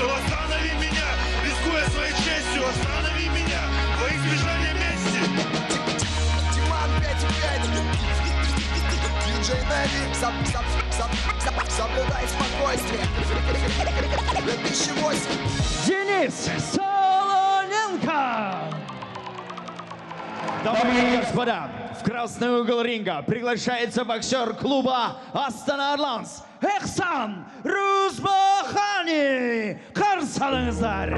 позицию, останови меня, рискуя своей честью, останови меня, во избежание мести. Диман 5-5, диджей Нави, соблюдай спокойствие, лет 2008. Денис Солоненко! Дамы и господа, в красный угол ринга приглашается боксер клуба «Астана-Арланс» Эхсан Рузбахани. Карсалыңыздар!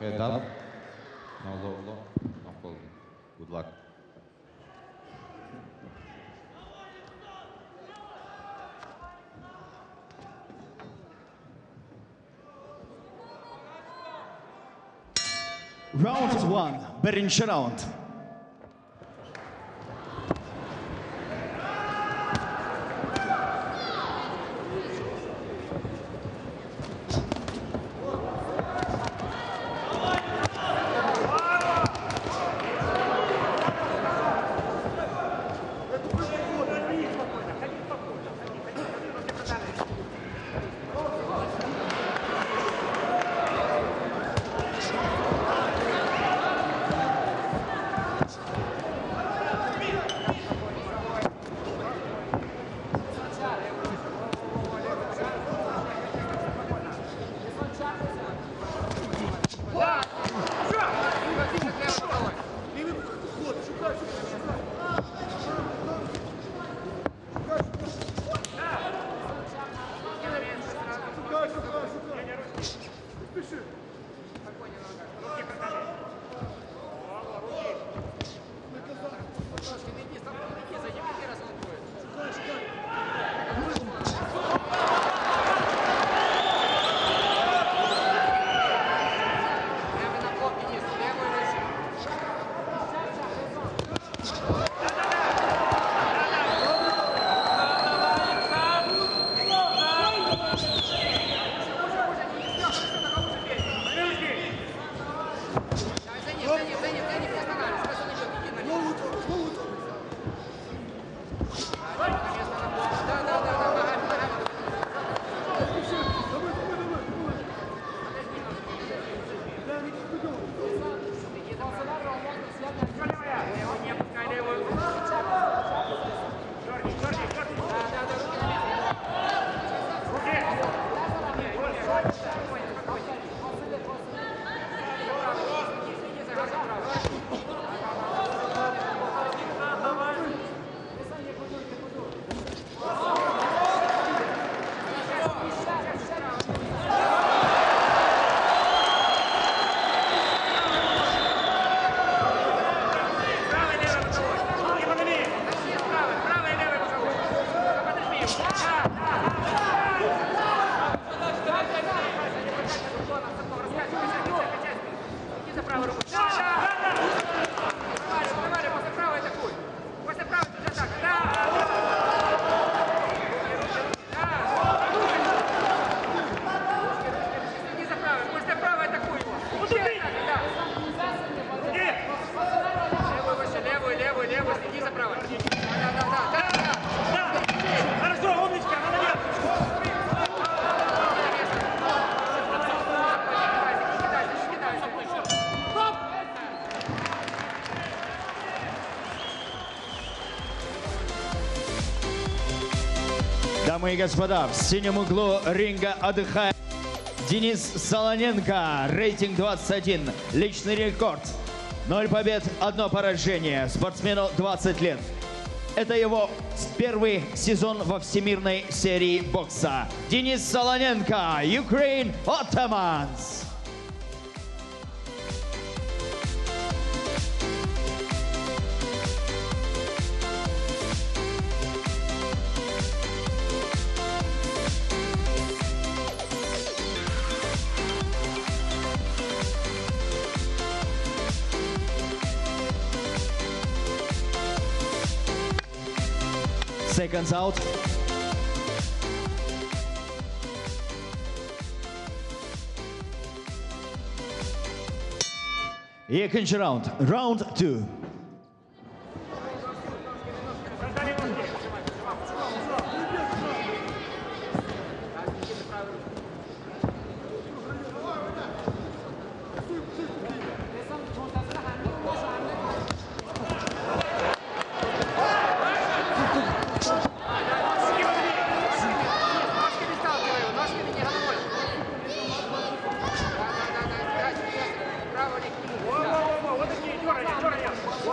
Head up. No, low, low. No holding. Good luck. Round one. Birinci round. Дамы и господа, в синем углу ринга отдыхает Денис Солоненко. Рейтинг 21, личный рекорд. 0 побед, 1 поражение. Спортсмену 20 лет. Это его первый сезон во всемирной серии бокса. Денис Солоненко, Ukraine Otamans. Seconds out. Second round, round 2. Во-во-во, вот такие, дёрни, дёрни.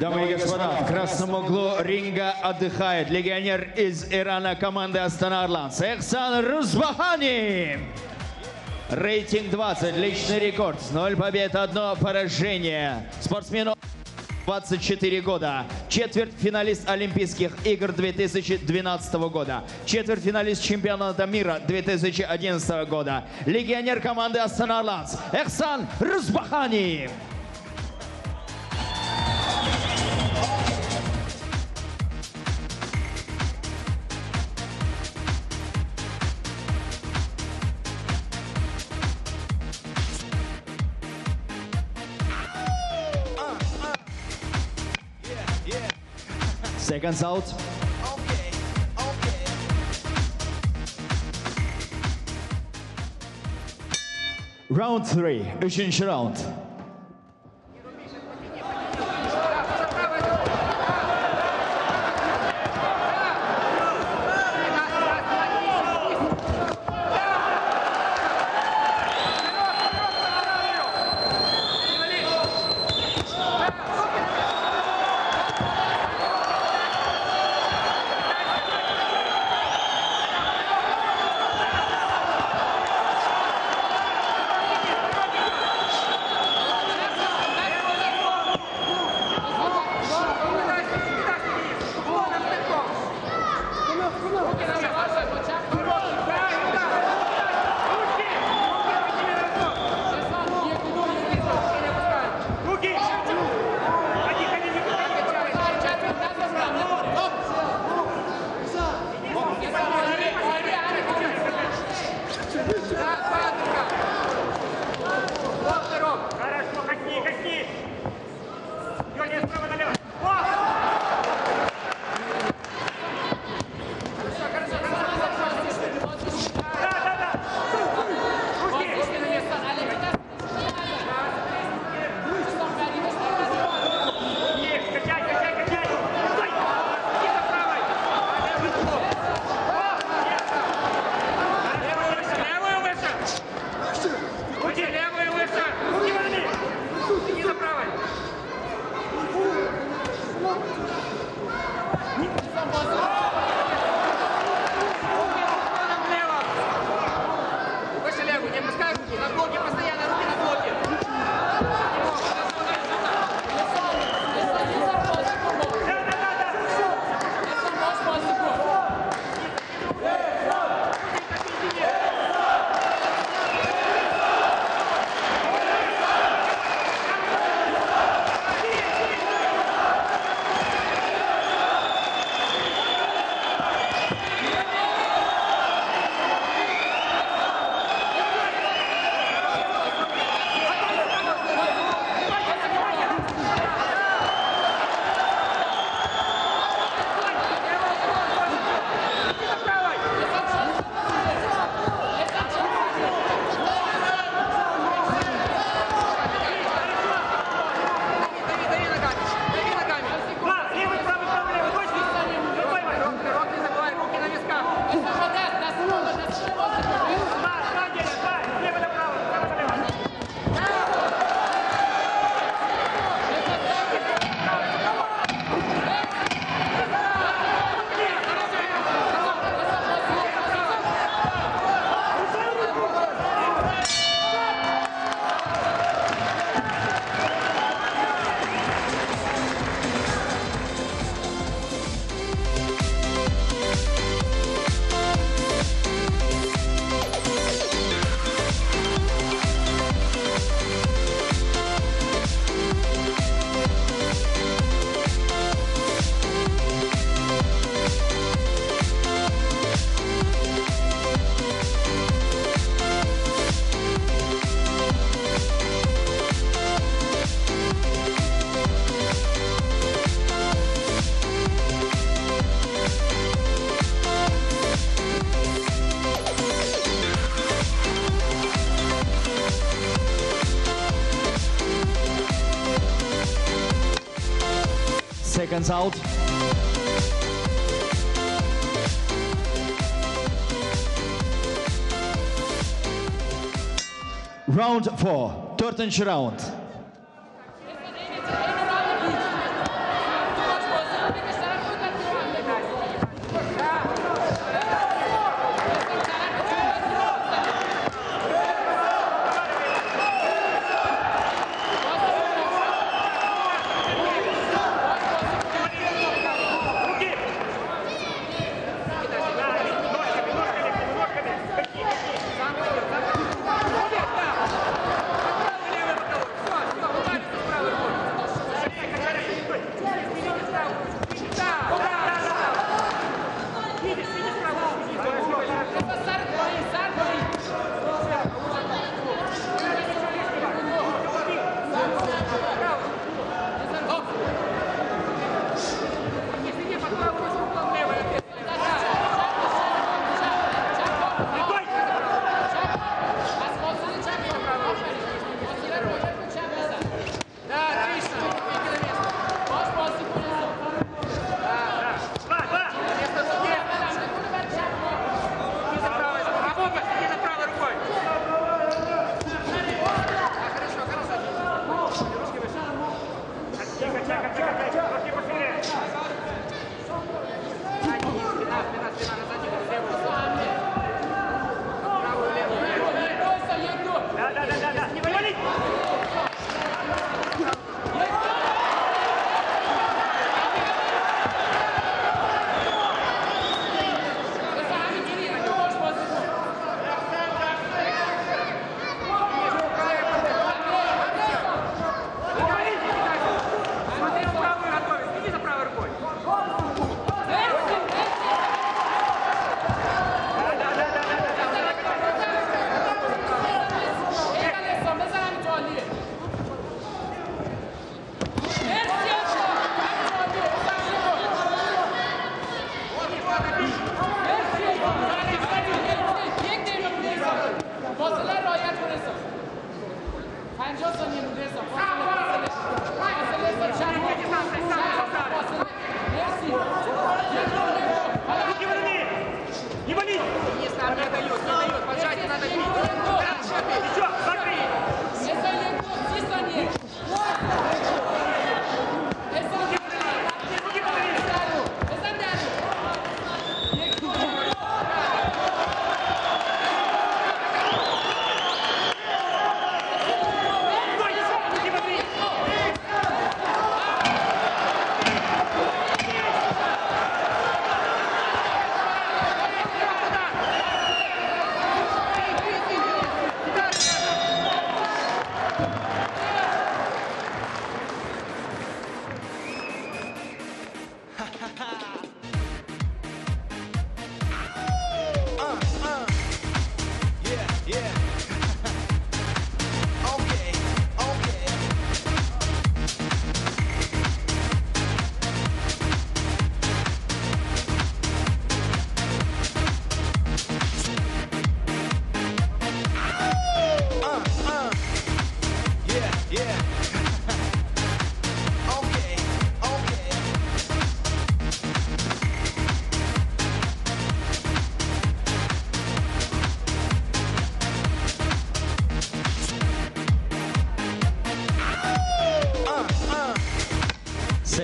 Дамы и господа, в красном углу ринга отдыхает легионер из Ирана команды Астана-Арланс Эхсан Рузбахани. Рейтинг 20, личный рекорд, 0 побед, 1 поражение. Спортсмену 24 года, четвертьфиналист Олимпийских игр 2012 года, четвертьфиналист чемпионата мира 2011 года, легионер команды Астана-Арланс Эхсан Рузбахани. Seconds out. Round 3. Üçüncü round. Seconds out. Round 4, 4. round.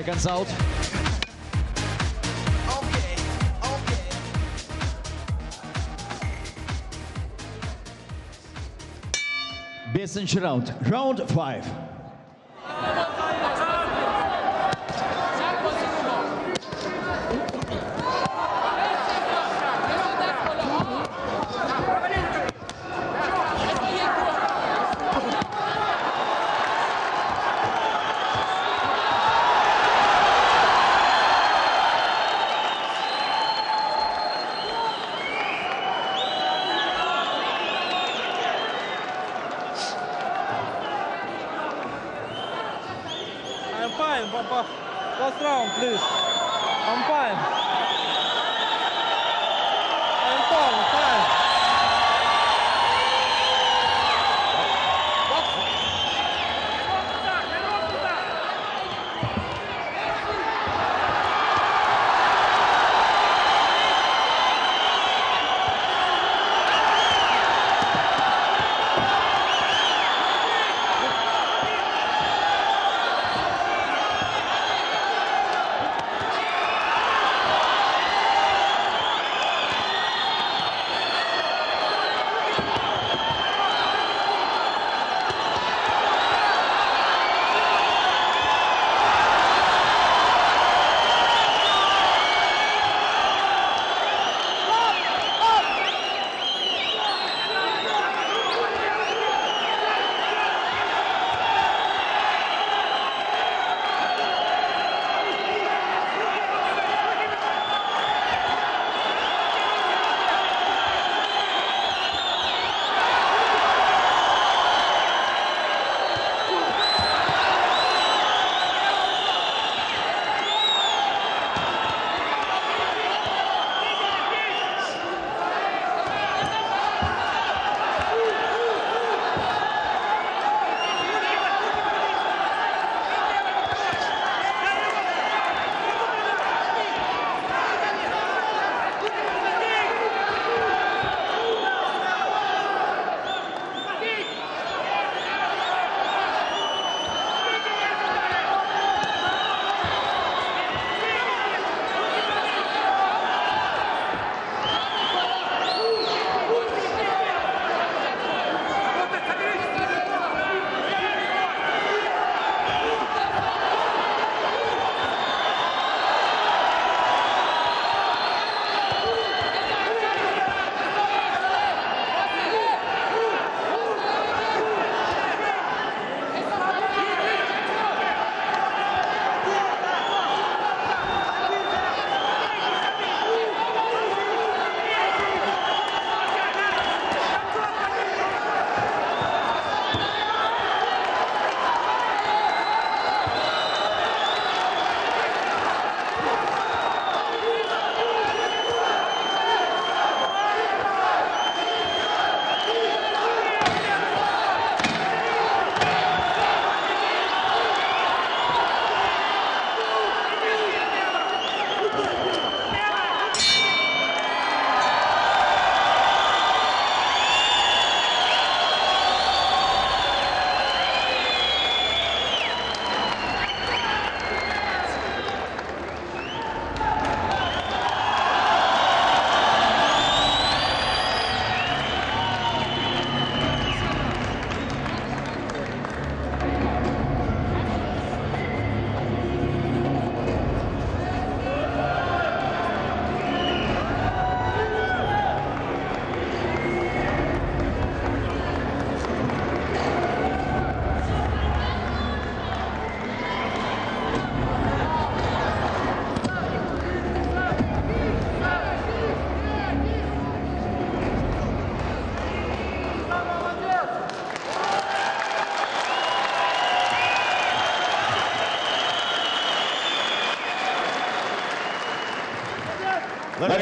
Seconds out. Best round. Round 5.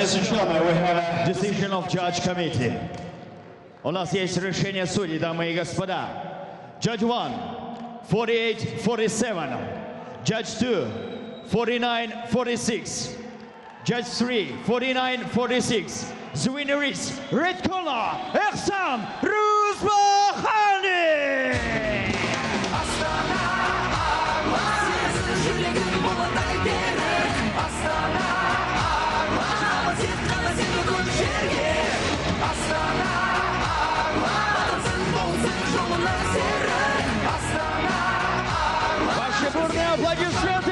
Ladies and gentlemen, we have a decision of Judge Committee. У нас есть решение судей, дамы и господа. Judge 1, 48-47. Judge 2, 49-46. Judge 3, 49-46. The winner is red corner, Эхсан Рузбахани. Астана-Арланс. Ваши бурные аплодисменты.